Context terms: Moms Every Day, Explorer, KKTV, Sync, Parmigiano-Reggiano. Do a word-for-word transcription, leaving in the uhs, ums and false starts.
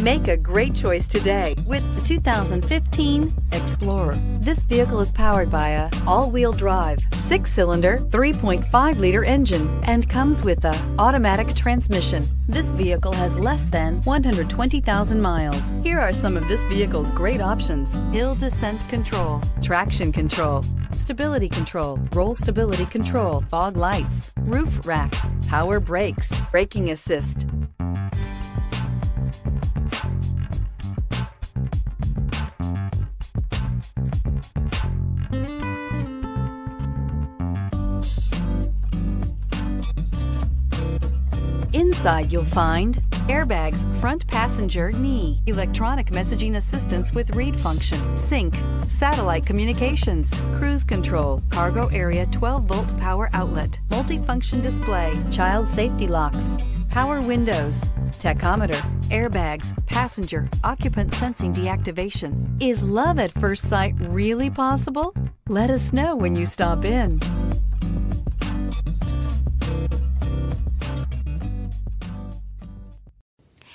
Make a great choice today with the two thousand fifteen Explorer. This vehicle is powered by a all-wheel drive, six-cylinder, three point five liter engine and comes with a automatic transmission. This vehicle has less than one hundred twenty thousand miles. Here are some of this vehicle's great options: hill descent control, traction control, stability control, roll stability control, fog lights, roof rack, power brakes, braking assist. Inside you'll find airbags, front passenger knee, electronic messaging assistance with read function, sync, satellite communications, cruise control, cargo area twelve volt power outlet, multifunction display, child safety locks, power windows, tachometer, airbags, passenger, occupant sensing deactivation. Is love at first sight really possible? Let us know when you stop in.